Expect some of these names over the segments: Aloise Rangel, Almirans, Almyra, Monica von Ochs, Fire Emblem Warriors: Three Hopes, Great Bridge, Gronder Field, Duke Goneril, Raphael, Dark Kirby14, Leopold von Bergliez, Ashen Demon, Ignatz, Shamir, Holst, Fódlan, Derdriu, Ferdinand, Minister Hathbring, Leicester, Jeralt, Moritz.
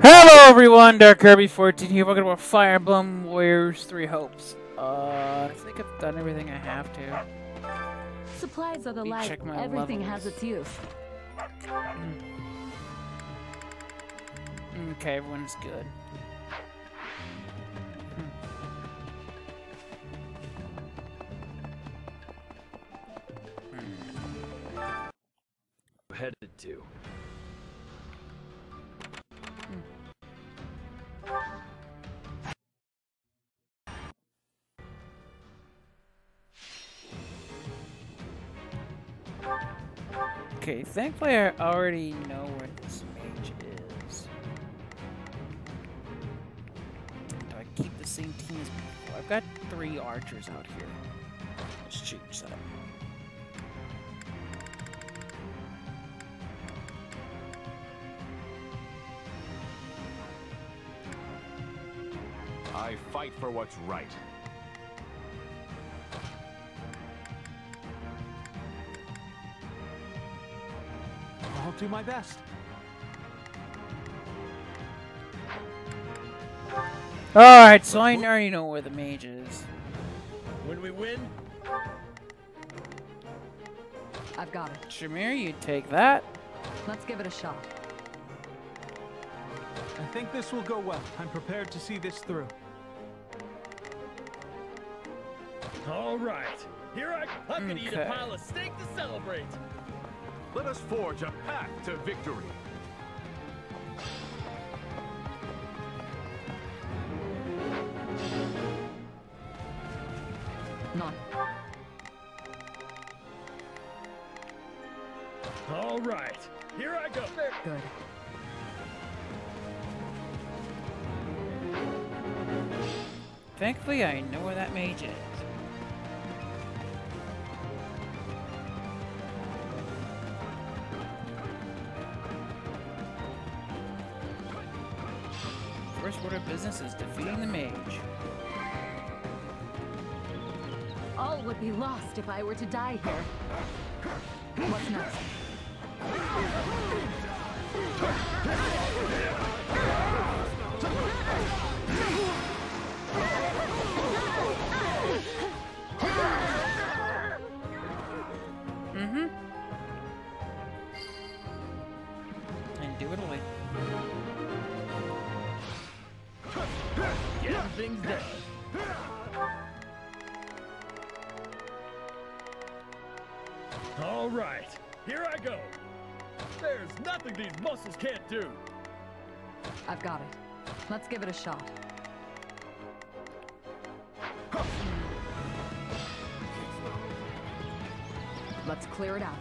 Hello everyone, Dark Kirby14 here. Welcome to our Fire Emblem Warriors: Three Hopes. I think I've done everything I have to. Supplies are the life. Everything has its use. Okay, everyone's good. Headed to. Okay, thankfully I already know where this mage is. Do I keep the same team as before? I've got 3 archers out here. Let's change that up. I fight for what's right. I'll do my best. Alright, so I already know where the mage is. When we win, I've got it. Shamir, you take that. Let's give it a shot. I think this will go well. I'm prepared to see this through. All right, here I'm gonna eat a pile of steak to celebrate. Let us forge a path to victory. None. All right, here I go. Good. Thankfully, I know where that mage is. Order of business is defeating the mage. All would be lost if I were to die here. What's next? And do it away. Getting things done. All right, here I go. There's nothing these muscles can't do. I've got it. Let's give it a shot. Let's clear it out.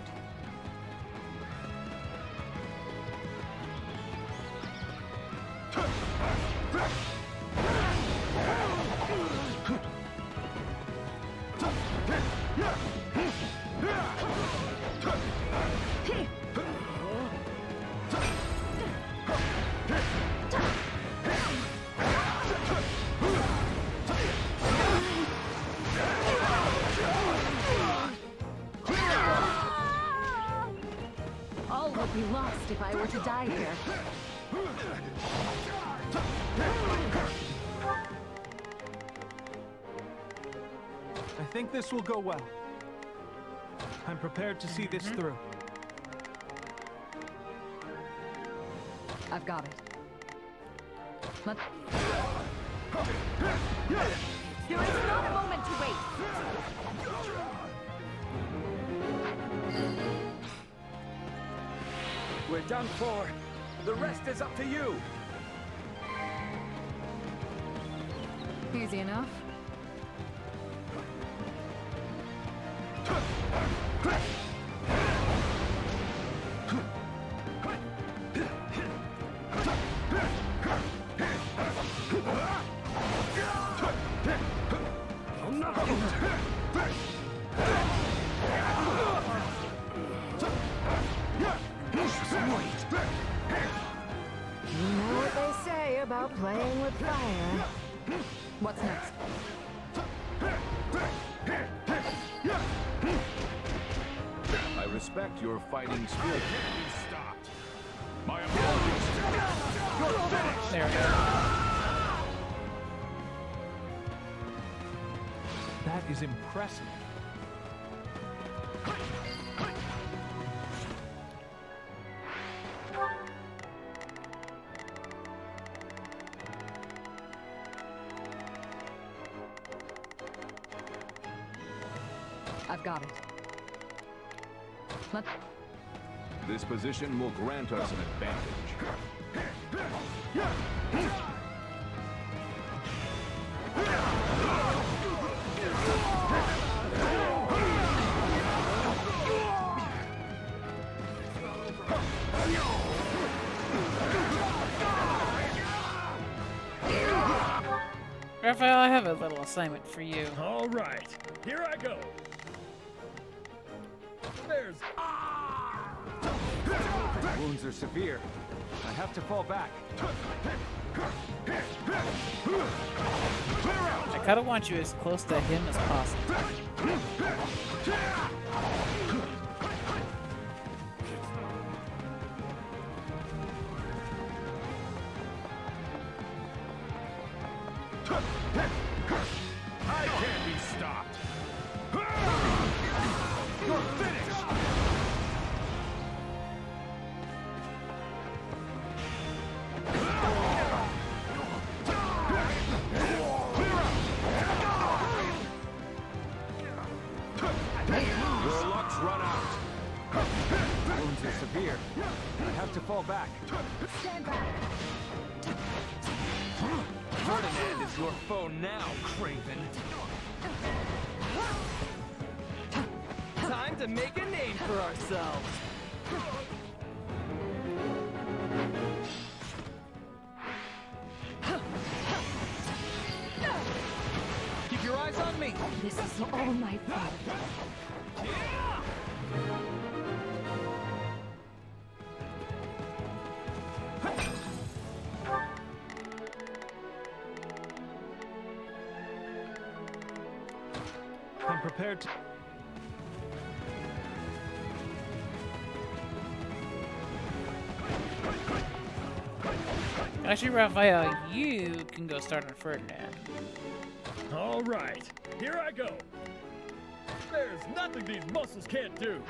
All would be lost if I were to die here. I think this will go well. I'm prepared to see this through. I've got it. Let's... There is not a moment to wait. We're done for. The rest is up to you. Easy enough. Your fighting spirit can't be stopped. My apologies. There we go. That is impressive. I've got it. Let's... This position will grant us an advantage. Raphael, I have a little assignment for you. All right, here I go. There's... The wounds are severe. I have to fall back. I kind of want you as close to him as possible. I can't be stopped. You're finished. Severe. I have to fall back. Stand back. Ferdinand is your foe now, Craven. Time to make a name for ourselves. Keep your eyes on me. This is all my fault. Yeah! Prepared to... Actually, Raphael, you can go start on Ferdinand. All right, here I go. There's nothing these muscles can't do.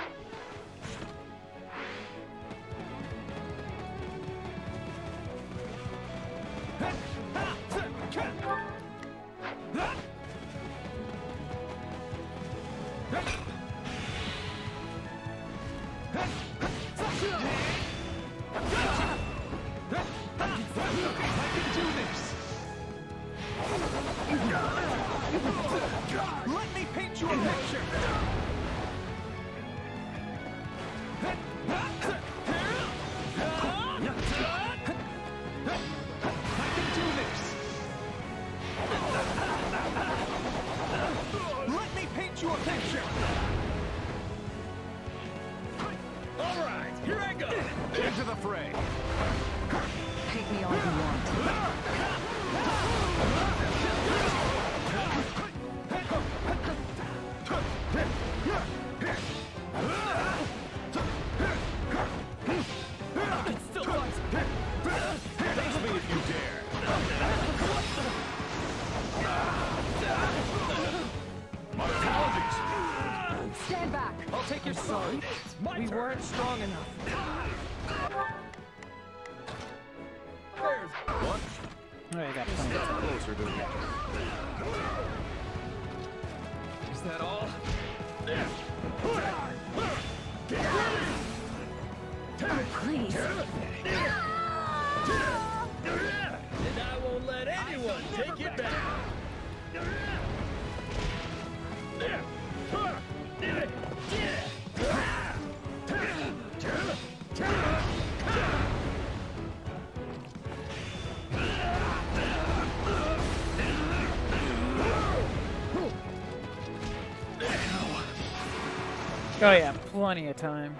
Oh yeah, plenty of time.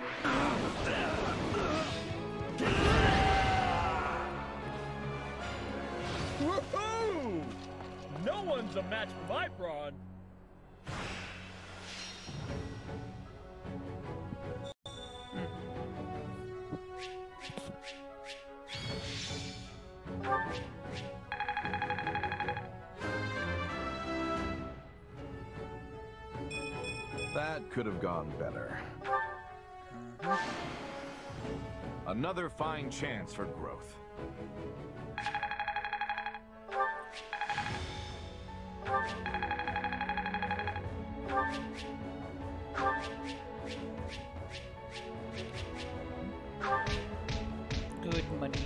Woohoo! No one's a match for my brawn. That could have gone better. Another fine chance for growth. Good monies.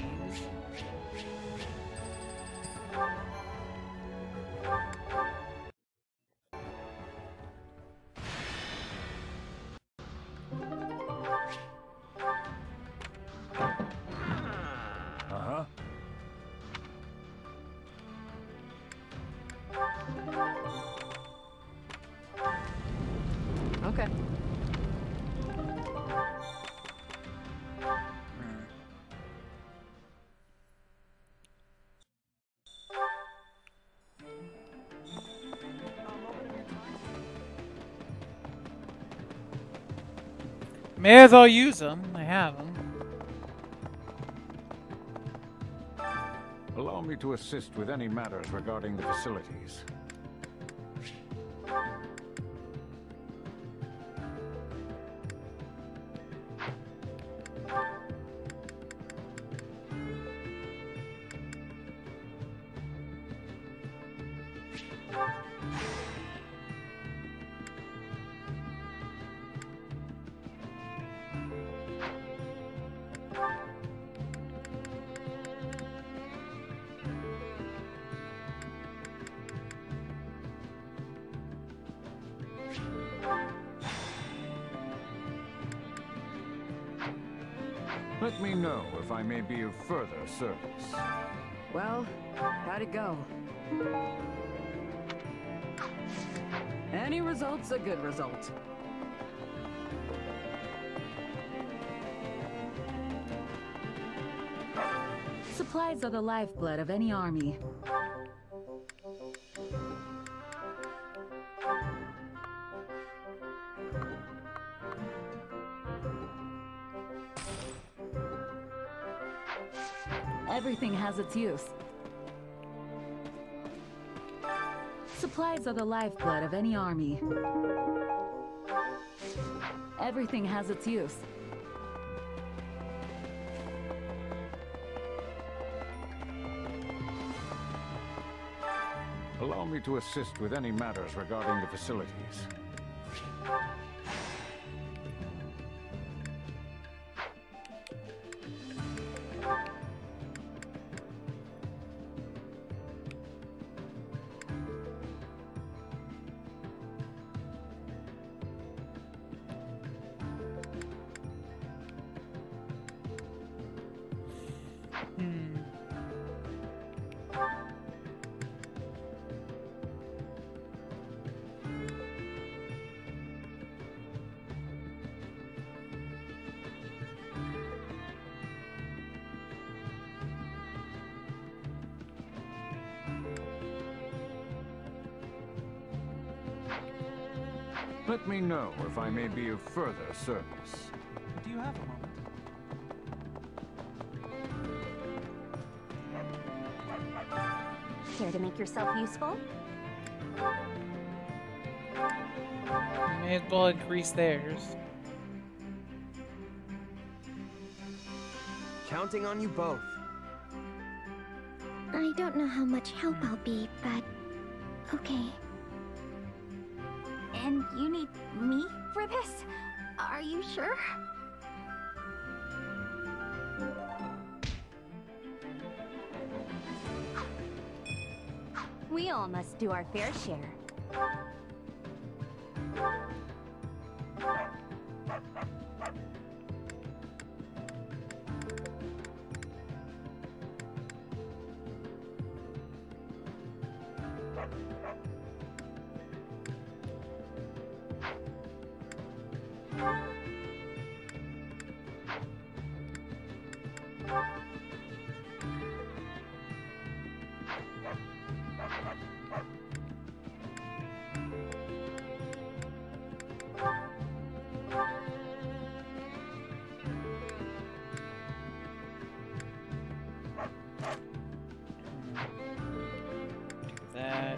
May as well use them. I have them. Allow me to assist with any matters regarding the facilities. Let me know if I may be of further service. Well, how'd it go? Any result's a good result. Supplies are the lifeblood of any army. Everything has its use. Supplies are the lifeblood of any army. Everything has its use. Allow me to assist with any matters regarding the facilities. Let me know if I may be of further service. Do you have a moment? Care to make yourself useful? May as well increase theirs. Counting on you both. I don't know how much help I'll be, but okay. And you need me for this? Are you sure? We all must do our fair share. That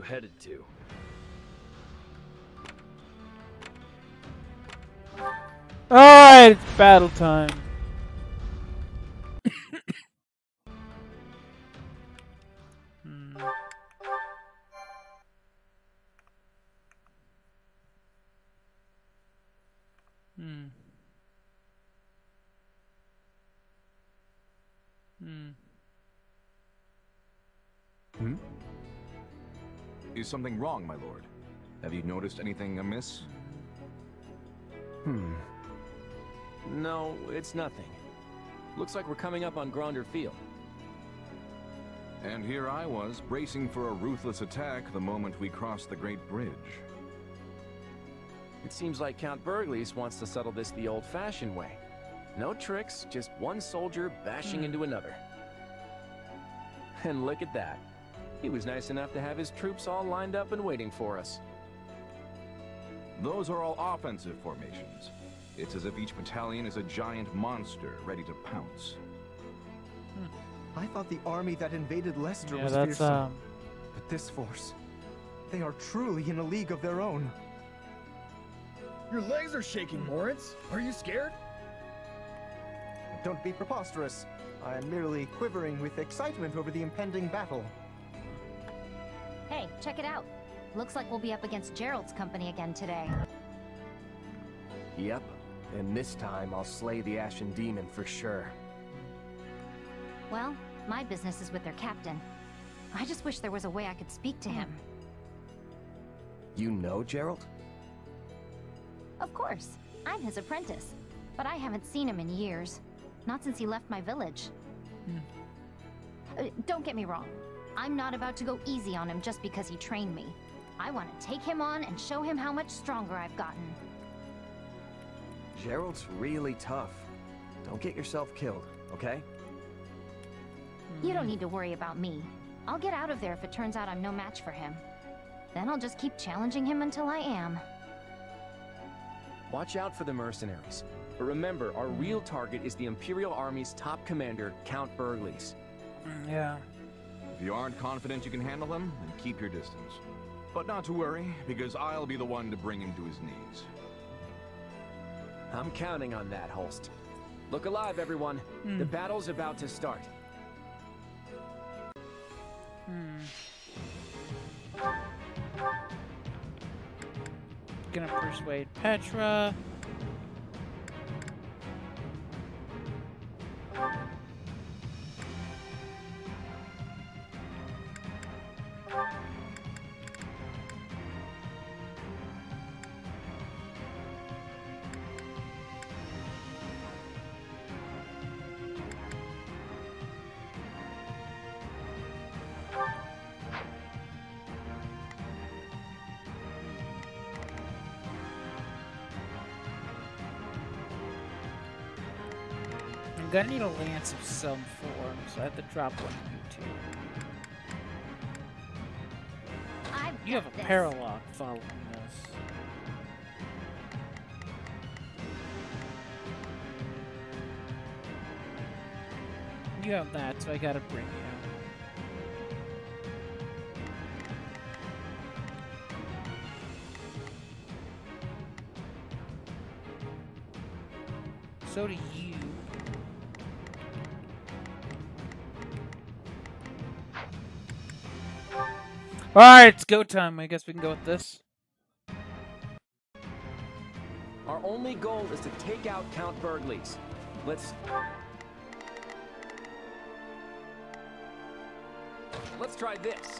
you headed to? Alright, it's battle time. Is something wrong, my lord? Have you noticed anything amiss? No, it's nothing. Looks like we're coming up on Gronder Field. And here I was, bracing for a ruthless attack the moment we crossed the Great Bridge. It seems like Count Bergliez wants to settle this the old-fashioned way. No tricks, just one soldier bashing into another. And look at that. He was nice enough to have his troops all lined up and waiting for us. Those are all offensive formations. It's as if each battalion is a giant monster ready to pounce. I thought the army that invaded Leicester was fearsome. But this force, they are truly in a league of their own. Your legs are shaking, Moritz. Are you scared? Don't be preposterous. I am merely quivering with excitement over the impending battle. Hey, check it out. Looks like we'll be up against Jeralt's company again today. Yep, and this time I'll slay the Ashen Demon for sure. Well, my business is with their captain. I just wish there was a way I could speak to him. You know Jeralt? Of course. I'm his apprentice. But I haven't seen him in years. Not since he left my village. Don't get me wrong. I'm not about to go easy on him just because he trained me. I want to take him on and show him how much stronger I've gotten. Jeralt's really tough. Don't get yourself killed, okay? You don't need to worry about me. I'll get out of there if it turns out I'm no match for him. Then I'll just keep challenging him until I am. Watch out for the mercenaries. But remember, our real target is the Imperial Army's top commander, Count Bergliez. Yeah. If you aren't confident you can handle him, then keep your distance. But not to worry, because I'll be the one to bring him to his knees. I'm counting on that, Holst. Look alive, everyone. The battle's about to start. Gonna persuade Petra. I need a lance of some form, so I have to drop one of you two. You have a paralogue following us. You have that, so I gotta bring you. So do you. Alright, it's go time. I guess we can go with this. Our only goal is to take out Count Bergliez. Let's try this.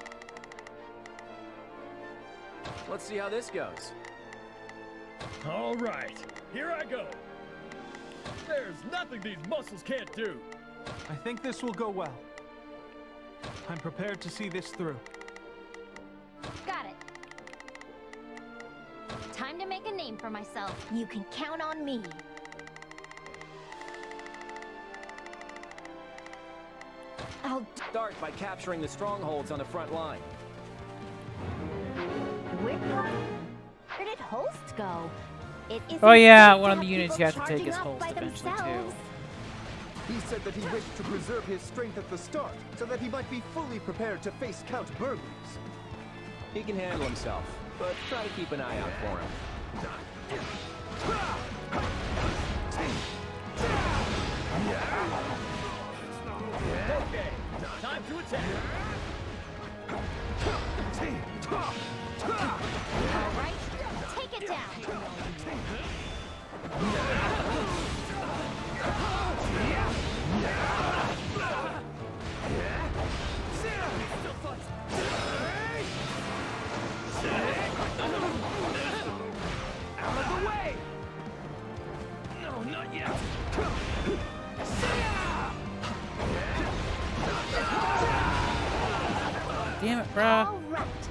Let's see how this goes. Alright, here I go. There's nothing these muscles can't do. I think this will go well. I'm prepared to see this through. For myself. You can count on me. I'll start by capturing the strongholds on the front line. Where did Holst go? Oh yeah, one of the units you have to take is Holst eventually too. He said that he wished to preserve his strength at the start so that he might be fully prepared to face Count Bergliez. He can handle himself, but try to keep an eye out for him. Okay, time to attack. All right, take it down. Out of the way! No, not yet! Damn it, bro! All right,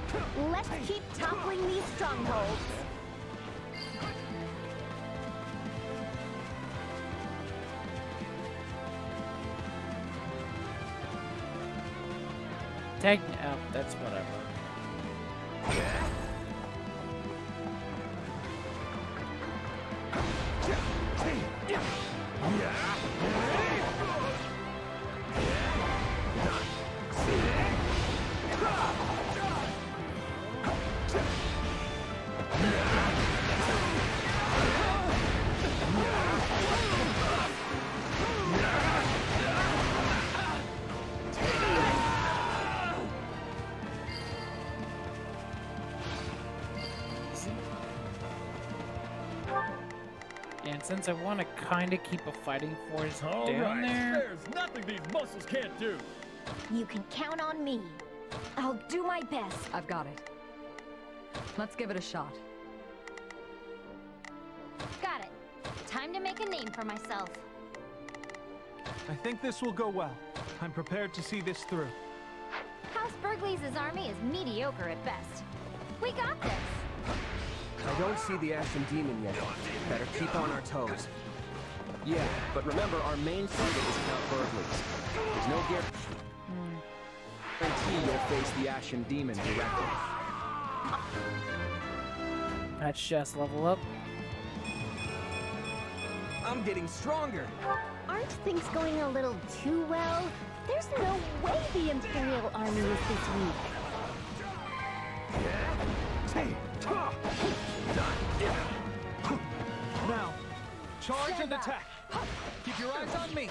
let's keep toppling these strongholds. Take it out. That's whatever. Since I want to kind of keep a fighting force down there. There's nothing these muscles can't do. You can count on me. I'll do my best. I've got it. Let's give it a shot. Got it. Time to make a name for myself. I think this will go well. I'm prepared to see this through. House Bergliez's army is mediocre at best. We got this. I don't see the Ashen Demon yet. Better keep on our toes. Yeah, but remember our main target is Count Bergliez. There's no guarantee you'll face the Ashen Demon directly. That's just level up. I'm getting stronger. Aren't things going a little too well? There's no way the Imperial Army is this weak. Now, charge and attack. Keep your eyes on me.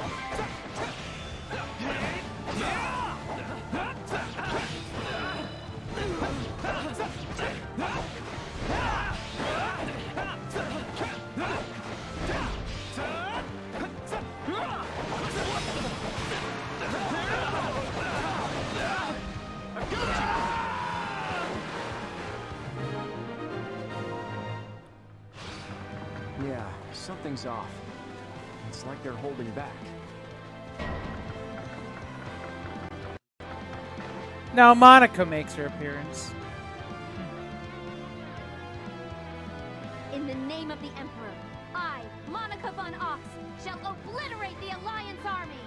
Something's off. It's like they're holding back. Now Monica makes her appearance. In the name of the Emperor, I, Monica von Ochs, shall obliterate the Alliance Army.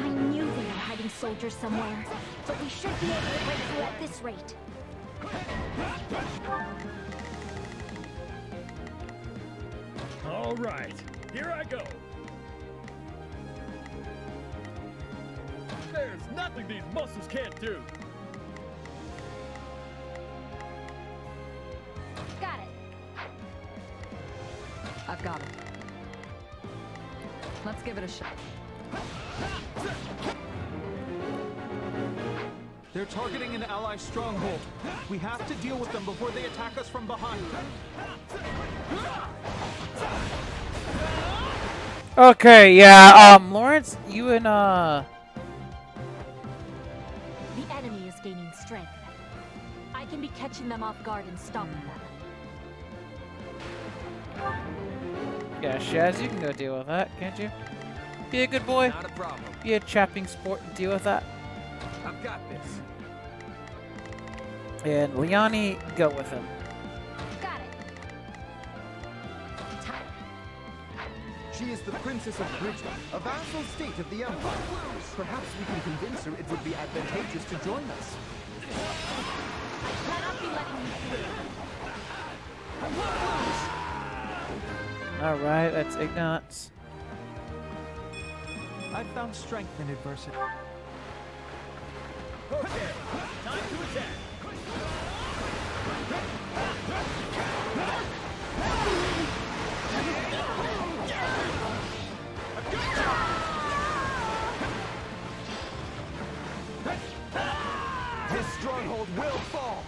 I knew they were hiding soldiers somewhere, but we should be able to break through at this rate. All right, here I go. There's nothing these muscles can't do. Got it. I've got it. Let's give it a shot. They're targeting an ally stronghold. We have to deal with them before they attack us from behind. Okay, yeah, Lawrence, you and, The enemy is gaining strength. I can be catching them off guard and stopping them. Yeah, Shaz, you can go deal with that, can't you? Be a good boy. Not a problem. Be a chapping sport and deal with that. I've got this. And Liani, go with him. Got it. Time. She is the Princess of Britain, a vassal state of the Empire. Perhaps we can convince her it would be advantageous to join us. I cannot be letting you through. All right, that's Ignatz. I've found strength in adversity. Okay, time to attack. This stronghold will fall!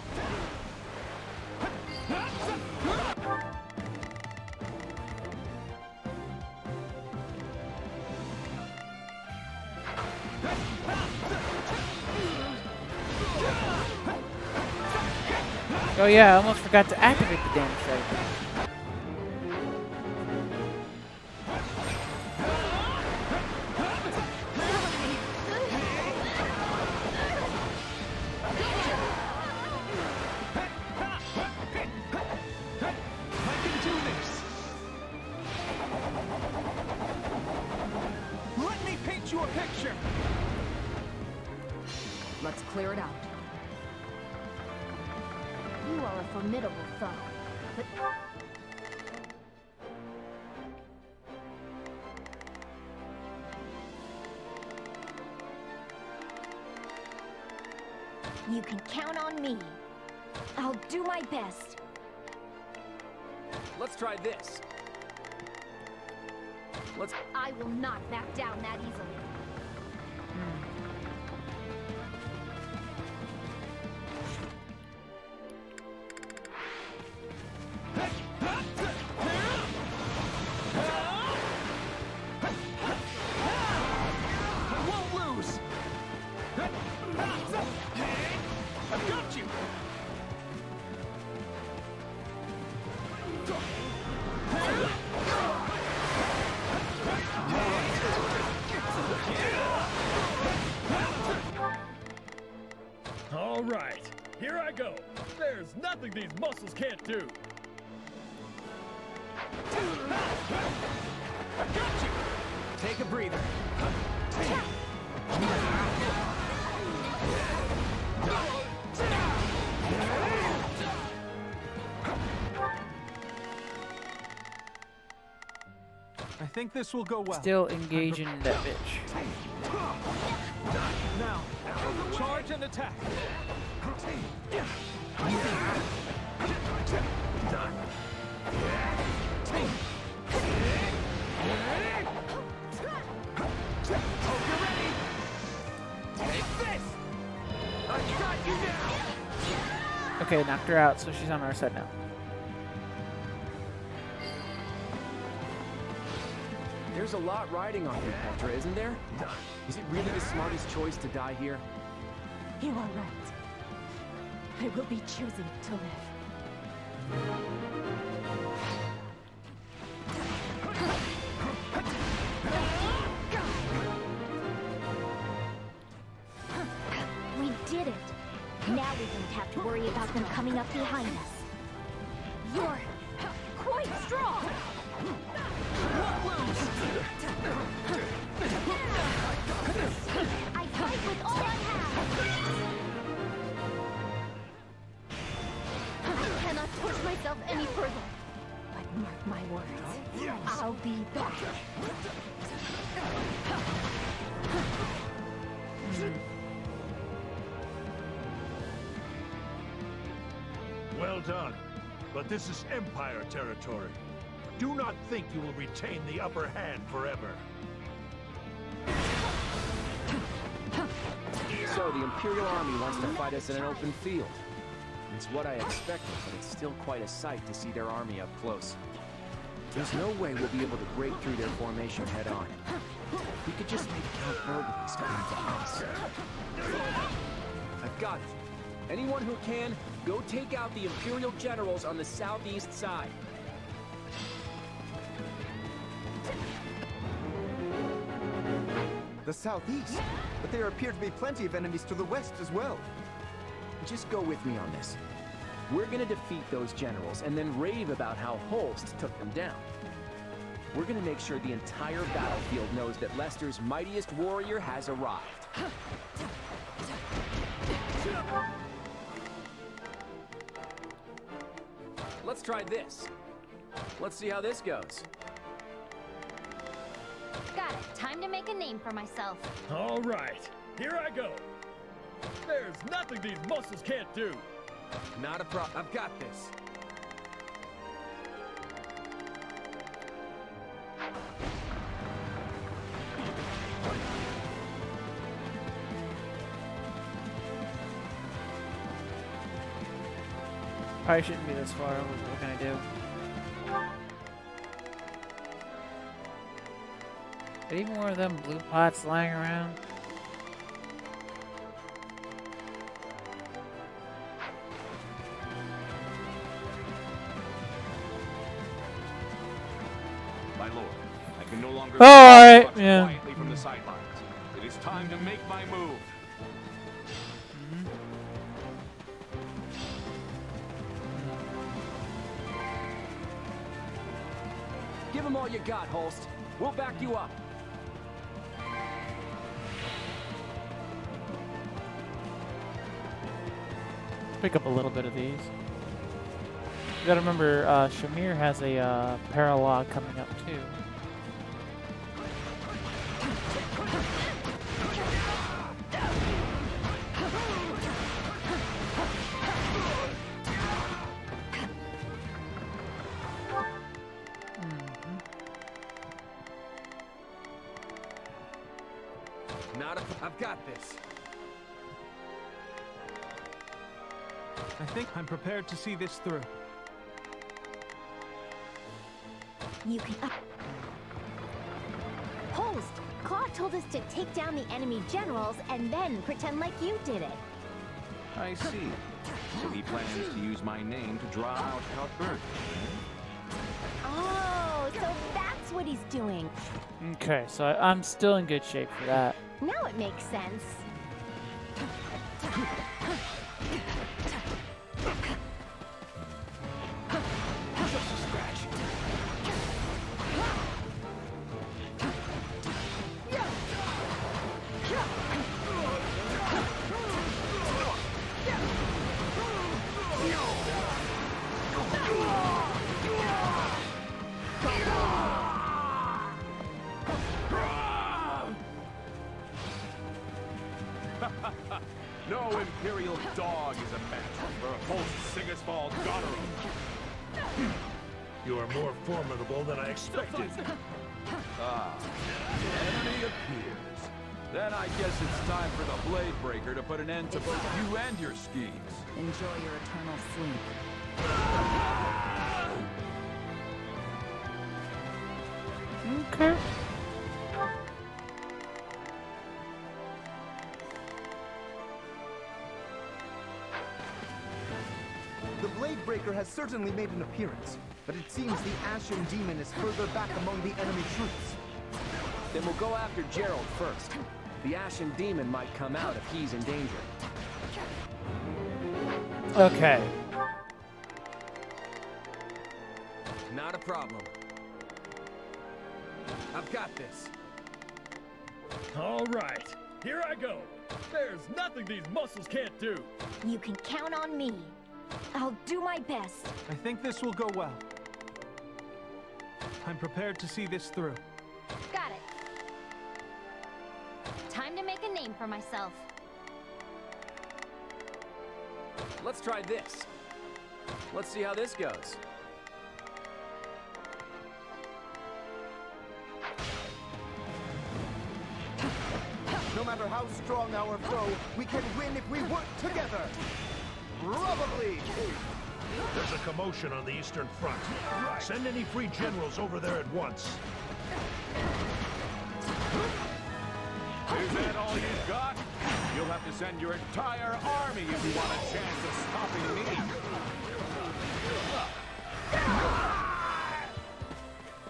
Oh yeah, I almost forgot to activate the damage right. You can count on me. I'll do my best. Let's try this. I will not back down that easily. These muscles can't do. I got you. Take a breather. I think this will go well. Still engage in that bitch. Now, charge and attack. Okay, knocked her out, so she's on our side now. There's a lot riding on you, Petra, isn't there? Is it really the smartest choice to die here? You are right. I will be choosing to live. We did it. Now we don't have to worry about them coming up behind us. You're quite strong. I fight with all I have. I cannot push myself any further. But mark my words, I'll be back. Well done. But this is Empire territory. Do not think you will retain the upper hand forever. So the Imperial Army wants to fight us in an open field. It's what I expected, but it's still quite a sight to see their army up close. There's no way we'll be able to break through their formation head on. We could just make Count Bergliez come into us. I've got it. Anyone who can, go take out the Imperial generals on the southeast side. The southeast? But there appear to be plenty of enemies to the west as well. Just go with me on this. We're gonna defeat those generals and then rave about how Holst took them down. We're gonna make sure the entire battlefield knows that Leicester's mightiest warrior has arrived. Let's try this. Let's see how this goes. Got it. Time to make a name for myself. All right. Here I go. There's nothing these muscles can't do. Not a problem. I've got this. Probably shouldn't be this far. What can I do? Are even more of them blue pots lying around? My lord, I can no longer quietly from the sidelines. It is time to make my move. Give them all you got, Holst. We'll back you up. Pick up a little bit of these. You gotta remember, Shamir has a paralog coming up too. I've got this. I think I'm prepared to see this through. You can Holst, Claude told us to take down the enemy generals and then pretend like you did it. I see. So he plans to use my name to draw out Count Bergliez. Oh, so that's what he's doing. Okay, so I'm still in good shape for that. Now it makes sense. No imperial dog is a match for a Holst Sigismund Goneril. You are more formidable than I expected. Ah, the enemy appears. Then I guess it's time for the blade breaker to put an end to both you and your schemes. Enjoy your eternal sleep. Ah! Okay. Has certainly made an appearance, but it seems the Ashen Demon is further back among the enemy troops. Then we'll go after Jeralt first. The Ashen Demon might come out if he's in danger. Okay. Not a problem. I've got this. All right. Here I go. There's nothing these muscles can't do. You can count on me. I'll do my best. I think this will go well. I'm prepared to see this through. Got it. Time to make a name for myself. Let's try this. Let's see how this goes. No matter how strong our foe, we can win if we work together. Probably. There's a commotion on the Eastern Front. Send any free generals over there at once. Is that all you've got? You'll have to send your entire army if you want a chance of stopping me.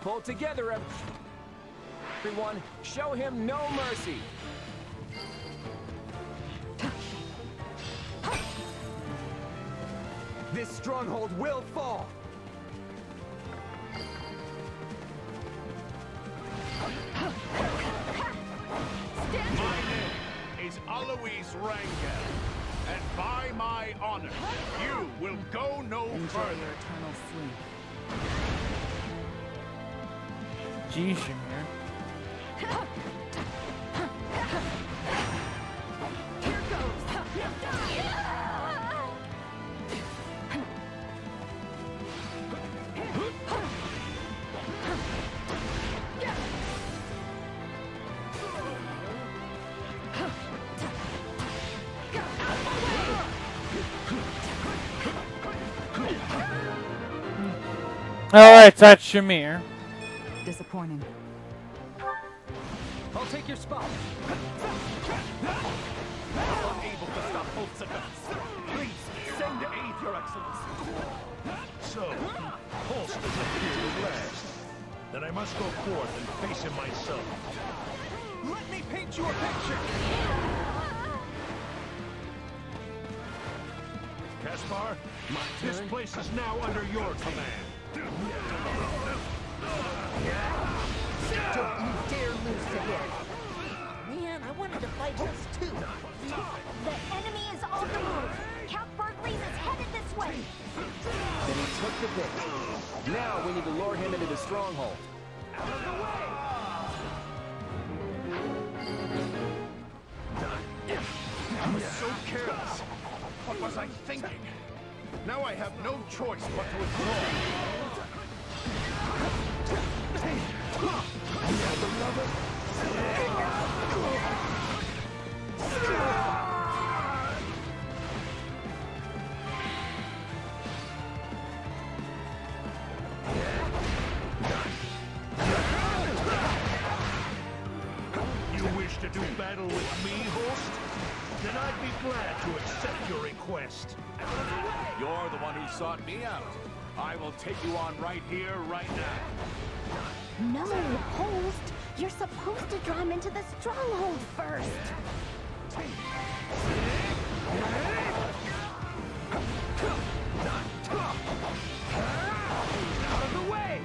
Pull together, everyone. Show him no mercy. This stronghold will fall! My name is Aloise Rangel, and by my honor, you will go no further. Geez, Shamir. Alright, that's Shamir. Disappointing. I'll take your spot. Unable to stop Holst's advance. Please send aid, Your Excellency. So, Holst is appeared at last. Then I must go forth and face him myself. Let me paint you a picture. Caspar, this place is now under your command. Don't you dare lose again. Man, I wanted to fight us too. The enemy is on the move. Count Bergliez is headed this way. Then he took the bait. Now we need to lure him into the stronghold. Out of the way! I was so careless. What was I thinking? Now I have no choice but to withdraw. You wish to do battle with me, Holst? Then I'd be glad to accept your request. You're the one who sought me out. I will take you on right here, right now. No, Holst! You're supposed to draw him into the stronghold first! Out of the way!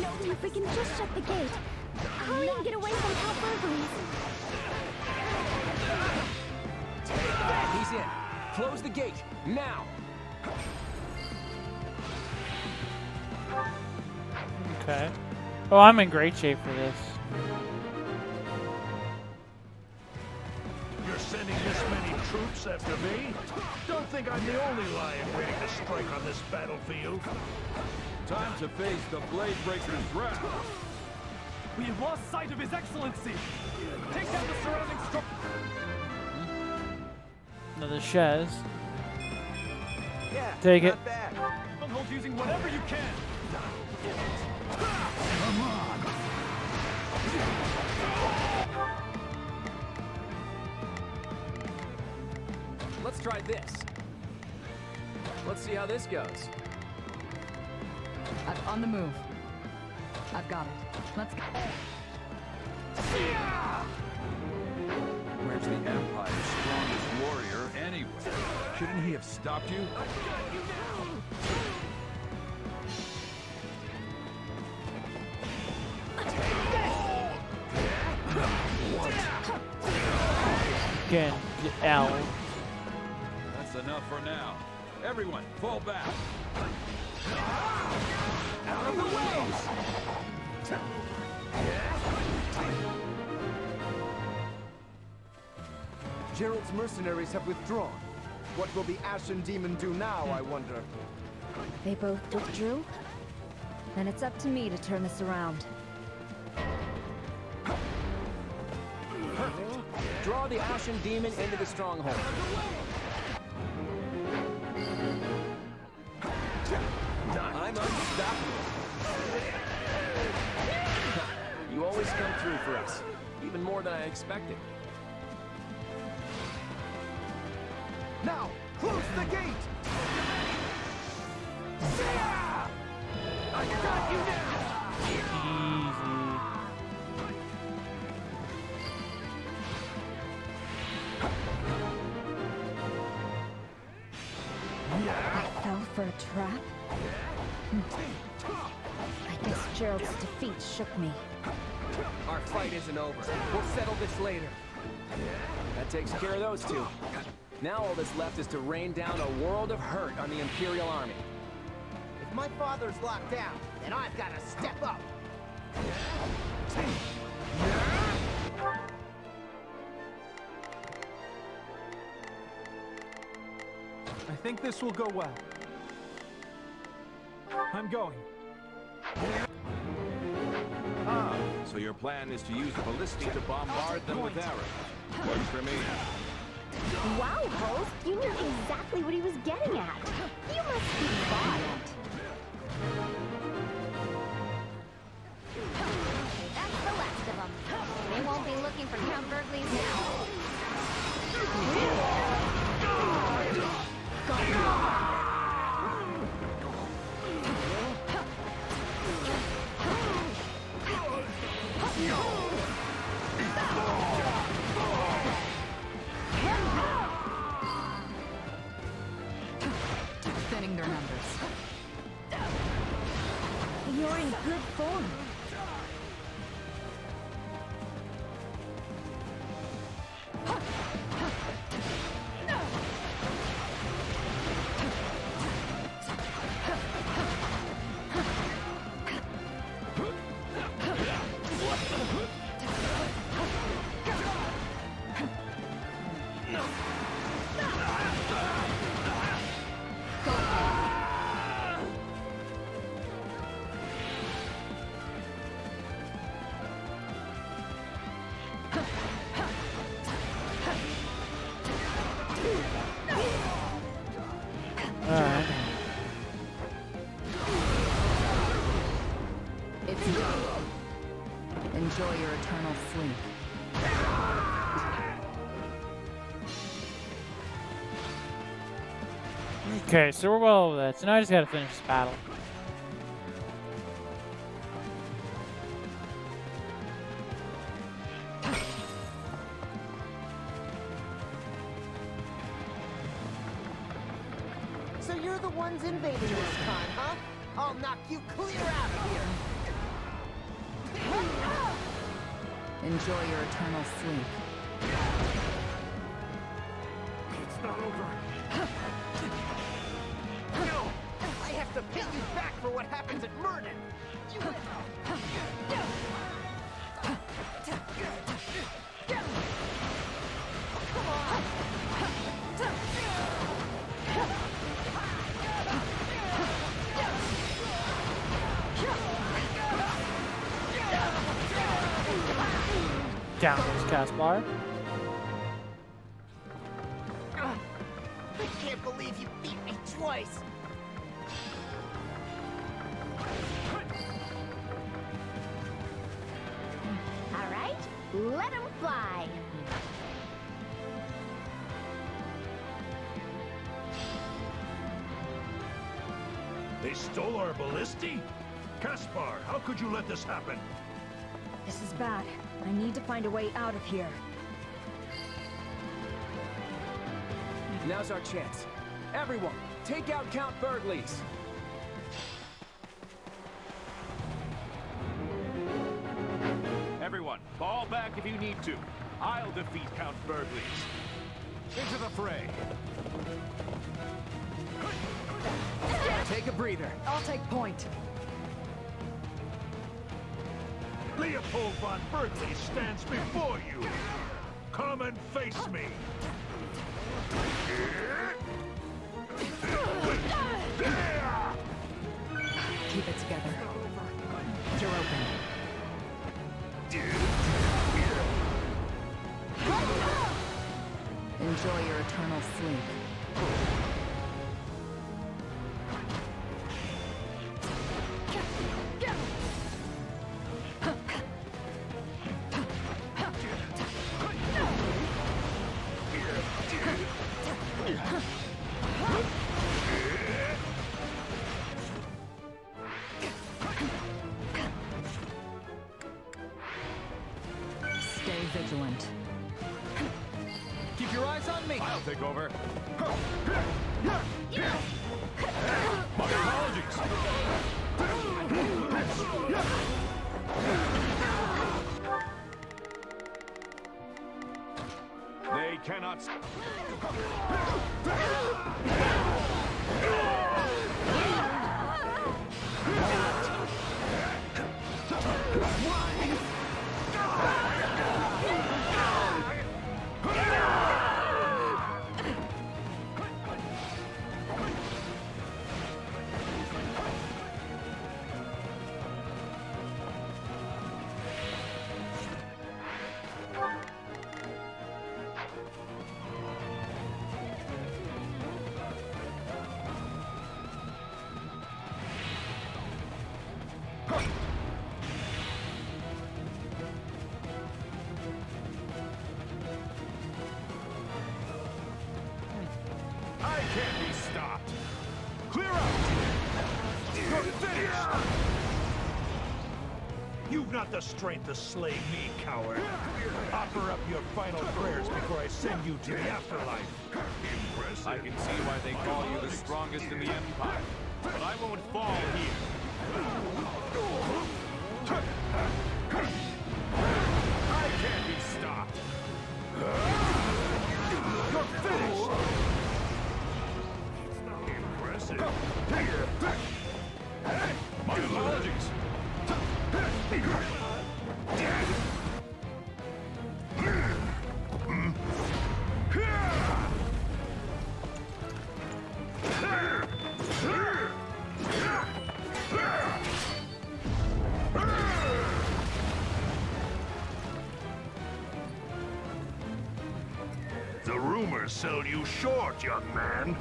No, if we can just shut the gate! Hurry and get away from Count Bergliez. Take that! He's in. Close the gate now. Okay. Oh, I'm in great shape for this. You're sending this many troops after me? Don't think I'm the only lion waiting to strike on this battlefield. Time to face the Bladebreaker's wrath. We have lost sight of His Excellency! Take down the surrounding another Shaz. Yeah, take it. Bad. Stronghold using whatever you can! Come on! Let's try this. Let's see how this goes. I'm on the move. I've got it. Let's go. Where's the Empire's strongest warrior anyway? Shouldn't he have stopped you? Again, ow. That's enough for now. Everyone, fall back. Out of the way! Jeralt's mercenaries have withdrawn. What will the Ashen Demon do now, I wonder? They both withdrew? Then it's up to me to turn this around. Perfect. Draw the Ashen Demon into the stronghold. I'm unstoppable. You always come through for us, even more than I expected. Now, close the gate! I got you now! Easy. I fell for a trap? I guess Jeralt's defeat shook me. Our fight isn't over. We'll settle this later. That takes care of those two. Now all that's left is to rain down a world of hurt on the Imperial Army. If my father's locked down, then I've got to step up. I think this will go well. I'm going. Ah, so your plan is to use the ballistic to bombard them with arrows. Works for me. Wow, Holst, you knew exactly what he was getting at. You must be violent. That's the last of them. They won't be looking for Count Bergliez now. Defending their numbers. You're in good form. Okay, so we're well over that, so now I just gotta finish this battle. So you're the ones invading this con, huh? I'll knock you clear out of here! Enjoy your eternal sleep. It's not over. To pay you back for what happens at Merton. You went out. Down goes Caspar. I can't believe you beat me twice. Let him fly. They stole our ballisti? Caspar, how could you let this happen? This is bad. I need to find a way out of here. Now's our chance. Everyone, take out Count Bergliez. Fall back if you need to. I'll defeat Count Bergliez. Into the fray. Take a breather. I'll take point. Leopold von Bergliez stands before you. Come and face me. Keep it together. You're open. Enjoy your eternal sleep. Keep your eyes on me. I'll take over. My apologies. They cannot. The strength to slay me, coward. Offer up your final prayers before I send you to the afterlife. Impressive. I can see why they call you the strongest in the Empire, but I won't fall here. I can't be stopped. You're finished. Impressive. My apologies. The rumors sell you short, young man.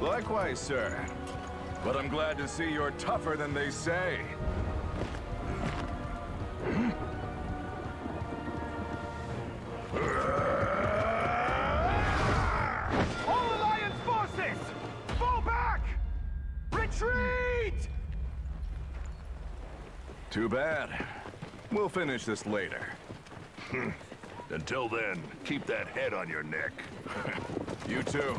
Likewise, sir. But I'm glad to see you're tougher than they say. Too bad. We'll finish this later. Until then, keep that head on your neck. You too.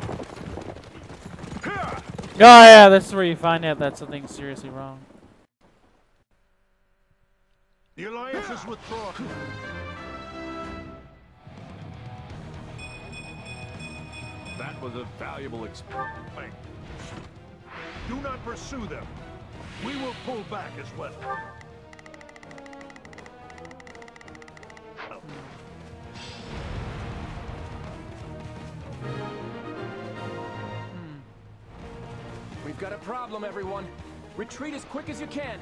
Oh yeah, this is where you find out that something's seriously wrong. The alliance is withdrawn. That was a valuable experiment. Do not pursue them. We will pull back as well. We've got a problem, everyone. Retreat as quick as you can.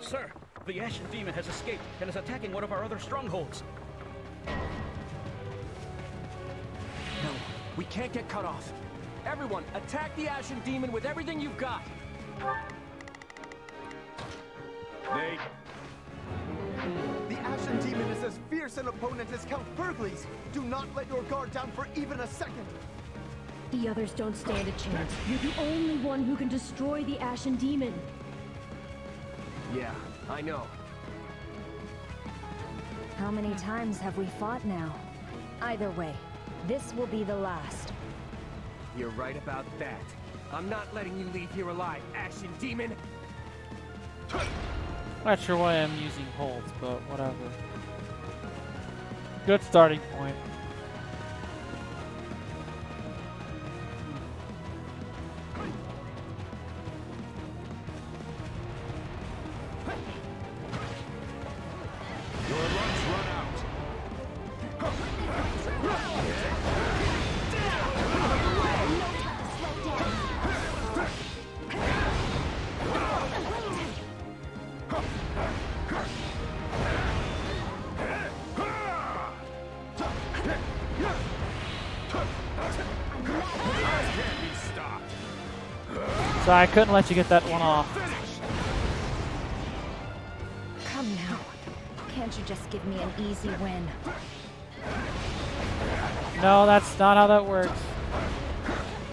Sir, the Ashen Demon has escaped and is attacking one of our other strongholds. No, we can't get cut off. Everyone, attack the Ashen Demon with everything you've got. The Ashen Demon is as fierce an opponent as Count Bergliez. Do not let your guard down for even a second. The others don't stand a chance. You're the only one who can destroy the Ashen Demon. Yeah, I know. How many times have we fought now? Either way, this will be the last. You're right about that. I'm not letting you leave here alive, Ashen Demon! Not sure why I'm using Holst, but whatever. Good starting point. I couldn't let you get that one off. Come now. Can't you just give me an easy win? No, that's not how that works.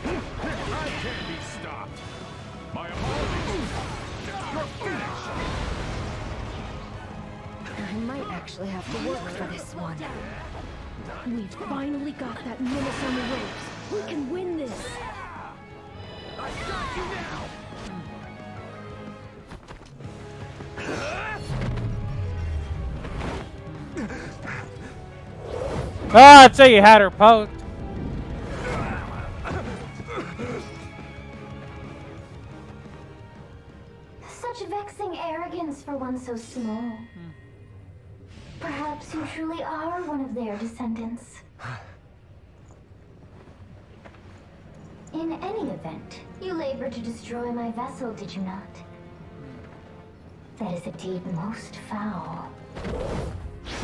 I can't be stopped. My apologies. I might actually have to work for this one. We've finally got that menace on the ropes. We can win this. I got you now! Ah, I'd say you had her poked. Such vexing arrogance for one so small. Perhaps you truly are one of their descendants. In any event, you labored to destroy my vessel, did you not? That is a deed most foul.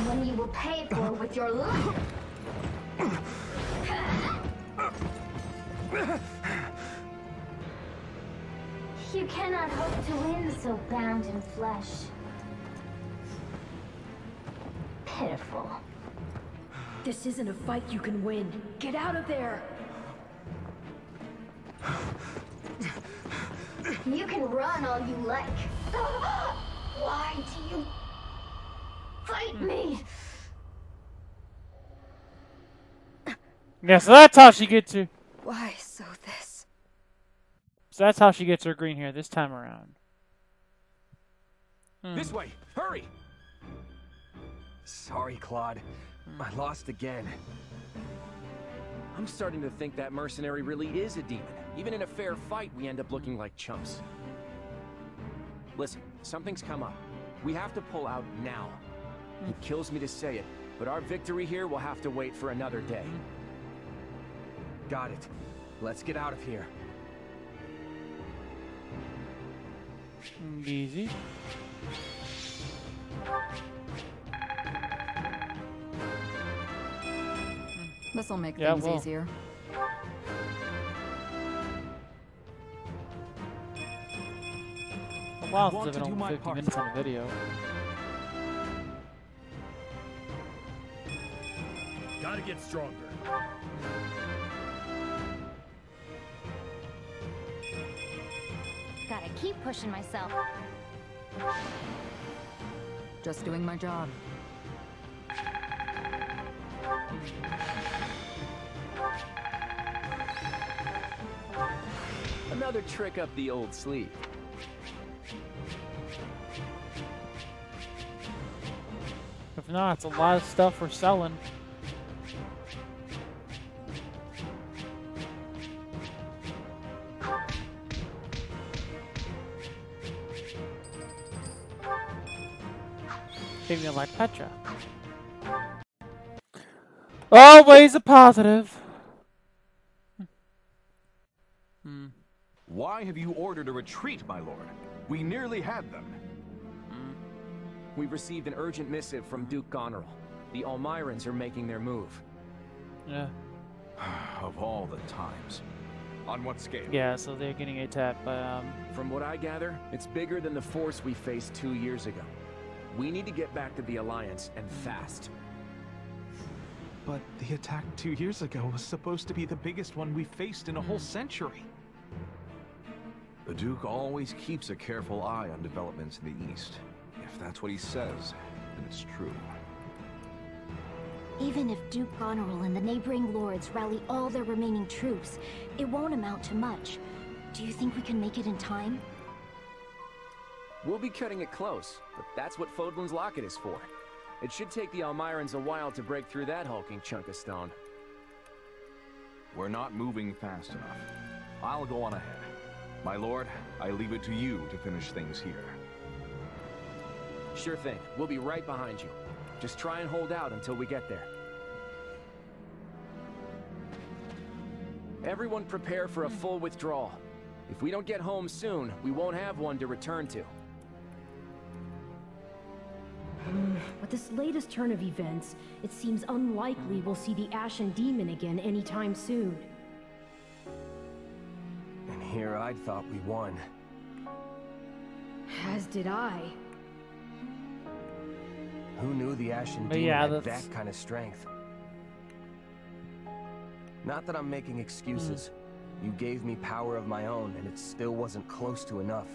One you will pay for with your life. You cannot hope to win so bound in flesh. Pitiful. This isn't a fight you can win. Get out of there! You can run all you like. Why do you fight me? Yeah, so that's how she gets her. Why so this? So that's how she gets her green hair this time around. This way, hurry! Sorry, Claude. I lost again. I'm starting to think that mercenary really is a demon. Even in a fair fight, we end up looking like chumps. Listen, something's come up. We have to pull out now. It kills me to say it, but our victory here will have to wait for another day. Got it. Let's get out of here. Easy. This'll make things easier. Wow, well, it's been only 50 minutes on the video. Gotta get stronger. Gotta keep pushing myself. Just doing my job. Another trick up the old sleeve. If not, it's a lot of stuff we're selling. Even like Petra. Always a positive. Why have you ordered a retreat, my lord? We nearly had them. We've received an urgent missive from Duke Goneril. The Almirans are making their move. Yeah. Of all the times. On what scale? Yeah, so they're getting attacked by, From what I gather, it's bigger than the force we faced 2 years ago. We need to get back to the Alliance, and fast. But the attack 2 years ago was supposed to be the biggest one we faced in a whole century. The Duke always keeps a careful eye on developments in the East. If that's what he says, then it's true. Even if Duke Goneril and the neighboring lords rally all their remaining troops, it won't amount to much. Do you think we can make it in time? We'll be cutting it close, but that's what Fódlan's Locket is for. It should take the Almirans a while to break through that hulking chunk of stone. We're not moving fast enough. I'll go on ahead. My lord, I leave it to you to finish things here. Sure thing. We'll be right behind you. Just try and hold out until we get there. Everyone prepare for a full withdrawal. If we don't get home soon, we won't have one to return to. With this latest turn of events, it seems unlikely we'll see the Ashen Demon again anytime soon. And here I thought we won. As did I. Who knew the Ashen Demon had that kind of strength? Not that I'm making excuses. You gave me power of my own, and it still wasn't close to enough.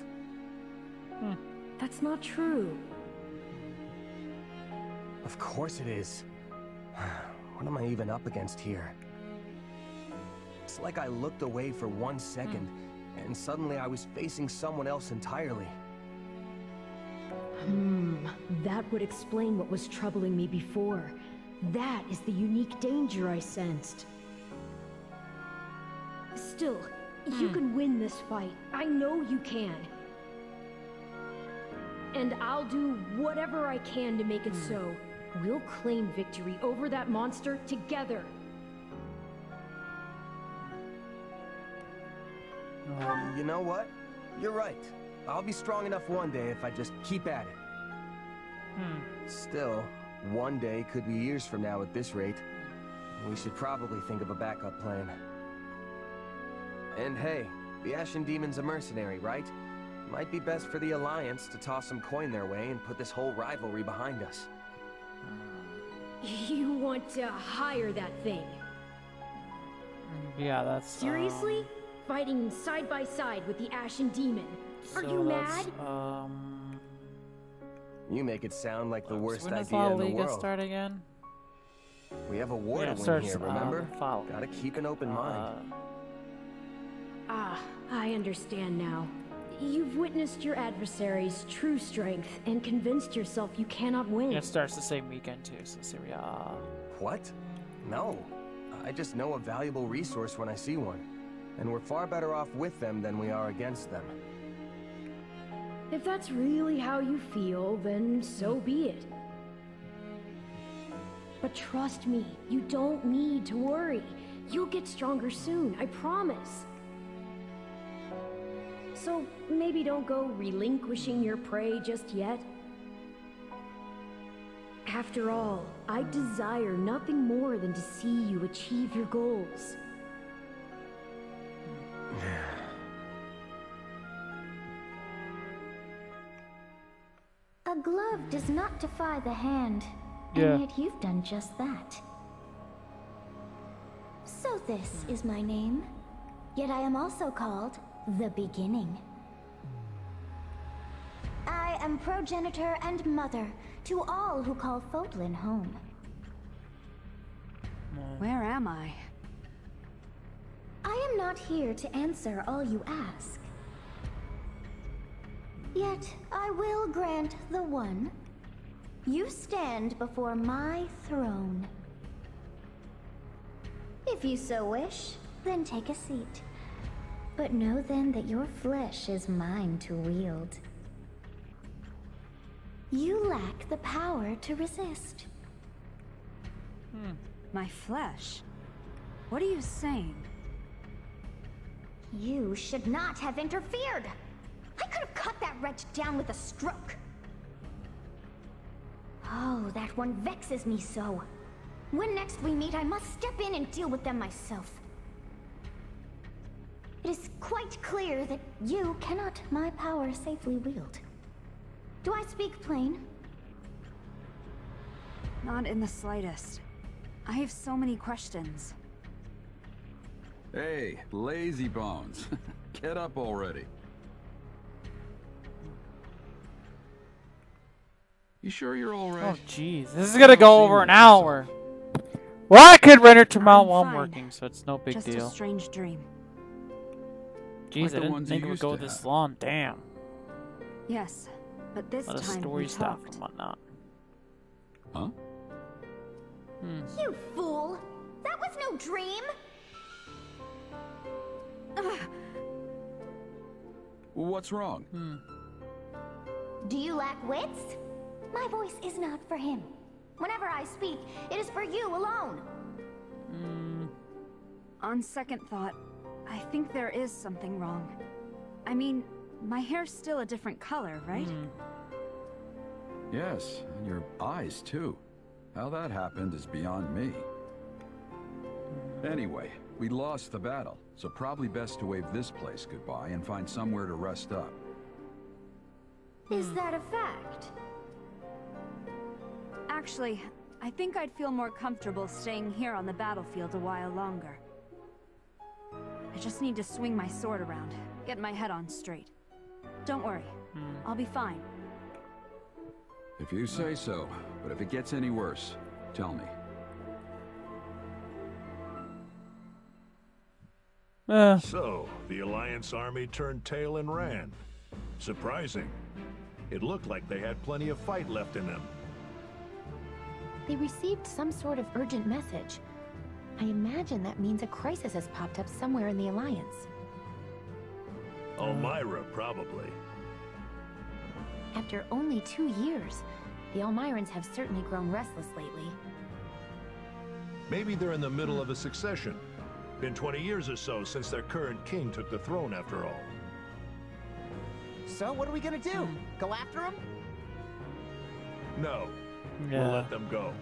That's not true. Of course it is. What am I even up against here? It's like I looked away for 1 second, and suddenly I was facing someone else entirely. That would explain what was troubling me before. That is the unique danger I sensed. Still, you can win this fight. I know you can. And I'll do whatever I can to make it so. We'll claim victory over that monster together. You know what? You're right. I'll be strong enough one day if I just keep at it. Still, one day could be years from now at this rate. We should probably think of a backup plan. And hey, the Ashen Demon's a mercenary, right? Might be best for the Alliance to toss some coin their way and put this whole rivalry behind us. You want to hire that thing? Yeah, that's... Seriously? Fighting side by side with the Ashen Demon. Are you mad? You make it sound like the worst idea in the world. Start again? We have a war to win here, remember? Gotta keep an open mind. Ah, I understand now. You've witnessed your adversary's true strength and convinced yourself you cannot win. It starts the same weekend too, so Syria. What? No. I just know a valuable resource when I see one. And we're far better off with them than we are against them. If that's really how you feel, then so be it. But trust me, you don't need to worry. You'll get stronger soon, I promise. So maybe don't go relinquishing your prey just yet. After all, I desire nothing more than to see you achieve your goals. A glove does not defy the hand, and yet you've done just that. So this is my name, yet I am also called the Beginning. I am progenitor and mother to all who call Fódlan home. Where am I? I am not here to answer all you ask. Yet, I will grant the one. You stand before my throne. If you so wish, then take a seat. But know then that your flesh is mine to wield. You lack the power to resist. My flesh? What are you saying? You should not have interfered! I could have cut that wretch down with a stroke! Oh, that one vexes me so. When next we meet, I must step in and deal with them myself. It is quite clear that you cannot my power safely wield. Do I speak plain? Not in the slightest. I have so many questions. Hey, lazy bones. Get up already. You sure you're all right? Oh, jeez. This is gonna go over an hour. Well, I could render to Mount while I'm working, so it's no big deal. Just a strange dream. Jeez, like I didn't think it would go this long. Damn. Yes, but this time story stuff and whatnot. Huh? You fool! That was no dream. What's wrong? Do you lack wits? My voice is not for him. Whenever I speak, it is for you alone. On second thought, I think there is something wrong. I mean, my hair's still a different color, right? Yes, and your eyes too. How that happened is beyond me. Anyway, we lost the battle, so probably best to wave this place goodbye and find somewhere to rest up. Is that a fact? Actually, I think I'd feel more comfortable staying here on the battlefield a while longer. I just need to swing my sword around, get my head on straight. Don't worry, I'll be fine. If you say so, but if it gets any worse, tell me. So, the Alliance army turned tail and ran. Surprising. It looked like they had plenty of fight left in them. They received some sort of urgent message. I imagine that means a crisis has popped up somewhere in the Alliance. Almyra, probably. After only 2 years, the Almirans have certainly grown restless lately. Maybe they're in the middle of a succession. Been 20 years or so since their current king took the throne, after all. So what are we gonna do? Go after them? No. Yeah. We'll let them go.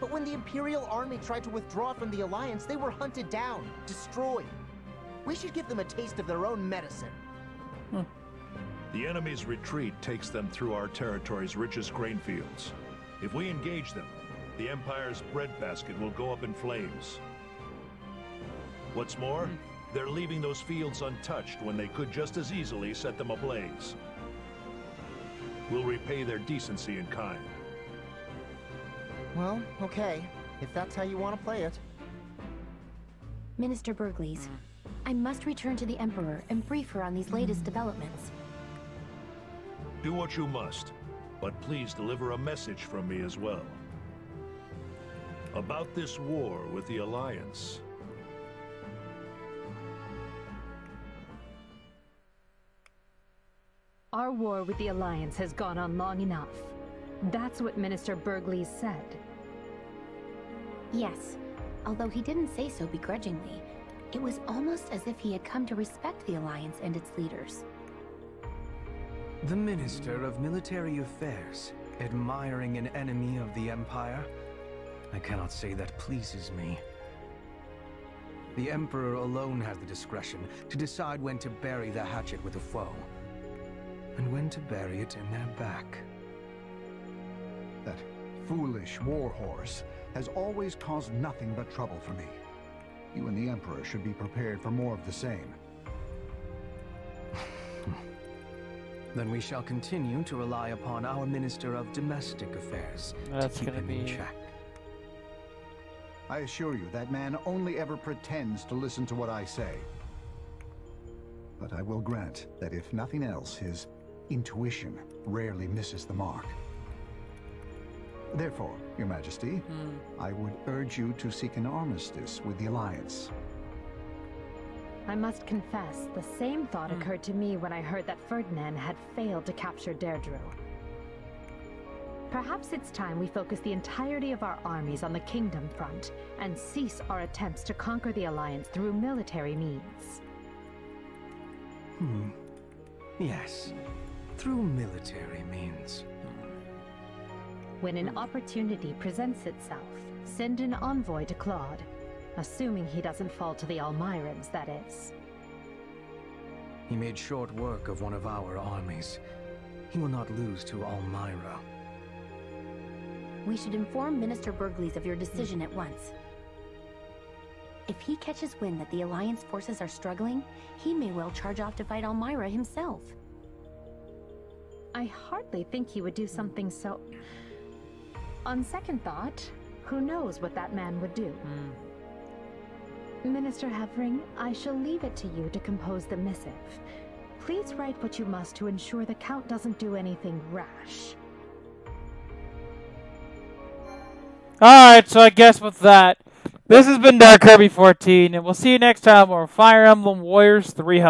But when the Imperial Army tried to withdraw from the Alliance, they were hunted down, destroyed. We should give them a taste of their own medicine. Huh. The enemy's retreat takes them through our territory's richest grain fields. If we engage them, the Empire's breadbasket will go up in flames. What's more, they're leaving those fields untouched when they could just as easily set them ablaze. We'll repay their decency in kind. Well, okay, if that's how you want to play it. Minister Bergliez, I must return to the Emperor and brief her on these latest developments. Do what you must, but please deliver a message from me as well. About this war with the Alliance. Our war with the Alliance has gone on long enough. That's what Minister Bergliez said. Yes, although he didn't say so begrudgingly, it was almost as if he had come to respect the Alliance and its leaders. The Minister of Military Affairs, admiring an enemy of the Empire? I cannot say that pleases me. The Emperor alone has the discretion to decide when to bury the hatchet with a foe, and when to bury it in their back. That foolish war horse has always caused nothing but trouble for me. You and the Emperor should be prepared for more of the same. Then we shall continue to rely upon our Minister of Domestic Affairs to keep him in check. I assure you, that man only ever pretends to listen to what I say. But I will grant that if nothing else, his intuition rarely misses the mark. Therefore, Your Majesty, I would urge you to seek an armistice with the Alliance. I must confess, the same thought occurred to me when I heard that Ferdinand had failed to capture Derdriu. Perhaps it's time we focus the entirety of our armies on the Kingdom front and cease our attempts to conquer the Alliance through military means. Yes, through military means. When an opportunity presents itself, send an envoy to Claude, assuming he doesn't fall to the Almirans, that is. He made short work of one of our armies. He will not lose to Almyra. We should inform Minister Bergliez of your decision at once. If he catches wind that the Alliance forces are struggling, he may well charge off to fight Almyra himself. I hardly think he would do something so... On second thought, who knows what that man would do. Minister Hathbring, I shall leave it to you to compose the missive. Please write what you must to ensure the Count doesn't do anything rash. Alright, so I guess with that, this has been Dark Kirby14, and we'll see you next time on Fire Emblem Warriors: Three Hopes.